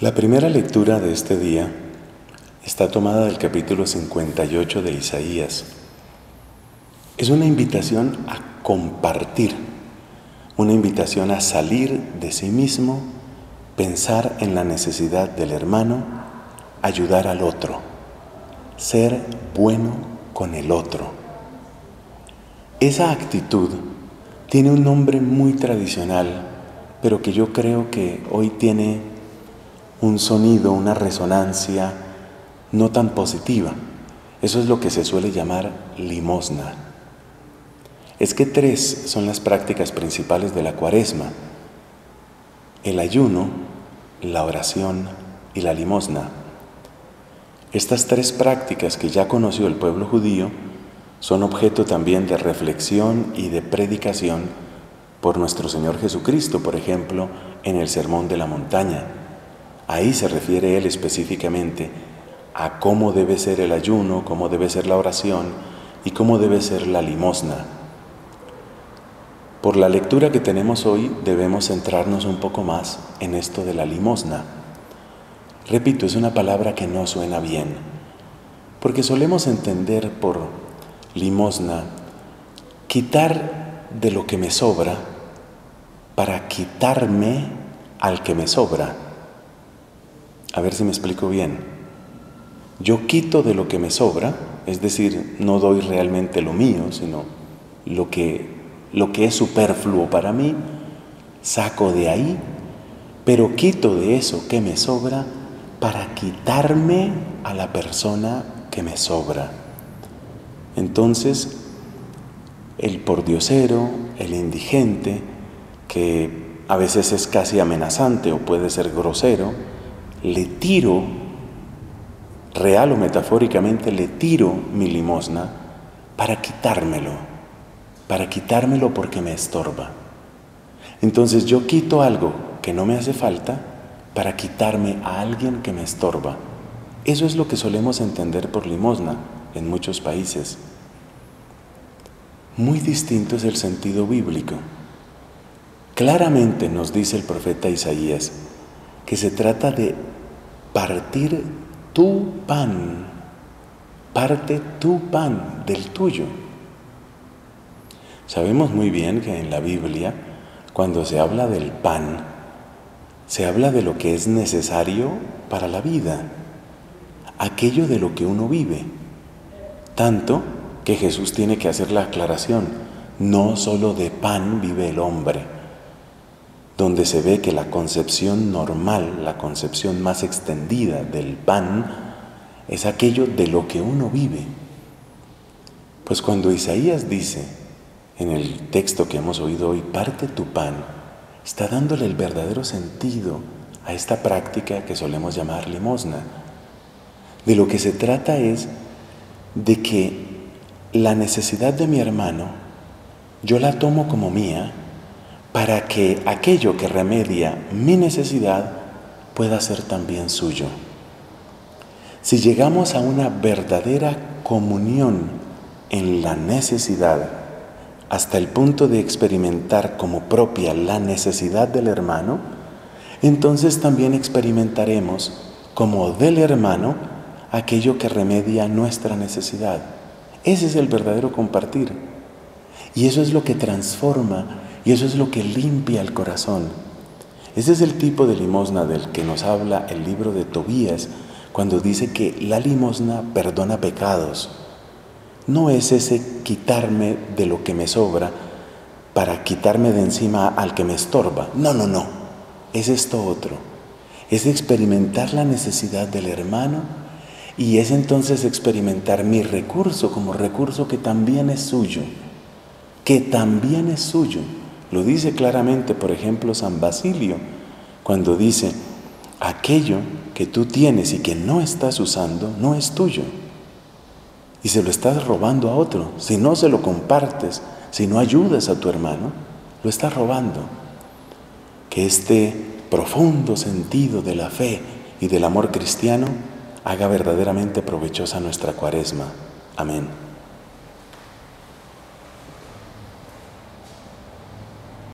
La primera lectura de este día está tomada del capítulo 58 de Isaías. Es una invitación a compartir, una invitación a salir de sí mismo, pensar en la necesidad del hermano, ayudar al otro, ser bueno con el otro. Esa actitud tiene un nombre muy tradicional, pero que yo creo que hoy tiene un sonido, una resonancia no tan positiva. Eso es lo que se suele llamar limosna. Es que tres son las prácticas principales de la Cuaresma: el ayuno, la oración y la limosna. Estas tres prácticas que ya conoció el pueblo judío son objeto también de reflexión y de predicación por nuestro Señor Jesucristo, por ejemplo, en el Sermón de la Montaña. Ahí se refiere Él específicamente a cómo debe ser el ayuno, cómo debe ser la oración y cómo debe ser la limosna. Por la lectura que tenemos hoy debemos centrarnos un poco más en esto de la limosna. Repito, es una palabra que no suena bien, porque solemos entender por limosna quitar de lo que me sobra para quitarme al que me sobra. A ver si me explico bien. Yo quito de lo que me sobra, es decir, no doy realmente lo mío, sino lo que es superfluo para mí, saco de ahí, pero quito de eso que me sobra para quitarme a la persona que me sobra. Entonces, el pordiosero, el indigente, que a veces es casi amenazante o puede ser grosero, le tiro, real o metafóricamente, le tiro mi limosna para quitármelo porque me estorba. Entonces yo quito algo que no me hace falta para quitarme a alguien que me estorba. Eso es lo que solemos entender por limosna en muchos países. Muy distinto es el sentido bíblico. Claramente nos dice el profeta Isaías que se trata de partir tu pan, parte tu pan del tuyo. Sabemos muy bien que en la Biblia, cuando se habla del pan, se habla de lo que es necesario para la vida, aquello de lo que uno vive. Tanto que Jesús tiene que hacer la aclaración: no solo de pan vive el hombre, donde se ve que la concepción normal, la concepción más extendida del pan, es aquello de lo que uno vive. Pues cuando Isaías dice, en el texto que hemos oído hoy, parte tu pan, está dándole el verdadero sentido a esta práctica que solemos llamar limosna. De lo que se trata es de que la necesidad de mi hermano yo la tomo como mía, para que aquello que remedia mi necesidad pueda ser también suyo. Si llegamos a una verdadera comunión en la necesidad, hasta el punto de experimentar como propia la necesidad del hermano, entonces también experimentaremos como del hermano aquello que remedia nuestra necesidad. Ese es el verdadero compartir. Y eso es lo que transforma y eso es lo que limpia el corazón. Ese es el tipo de limosna del que nos habla el libro de Tobías, cuando dice que la limosna perdona pecados. No es ese quitarme de lo que me sobra para quitarme de encima al que me estorba. No. Es esto otro. Es experimentar la necesidad del hermano y es entonces experimentar mi recurso como recurso que también es suyo. Lo dice claramente, por ejemplo, San Basilio, cuando dice: aquello que tú tienes y que no estás usando no es tuyo, y se lo estás robando a otro. Si no se lo compartes, si no ayudas a tu hermano, lo estás robando. Que este profundo sentido de la fe y del amor cristiano haga verdaderamente provechosa nuestra Cuaresma. Amén.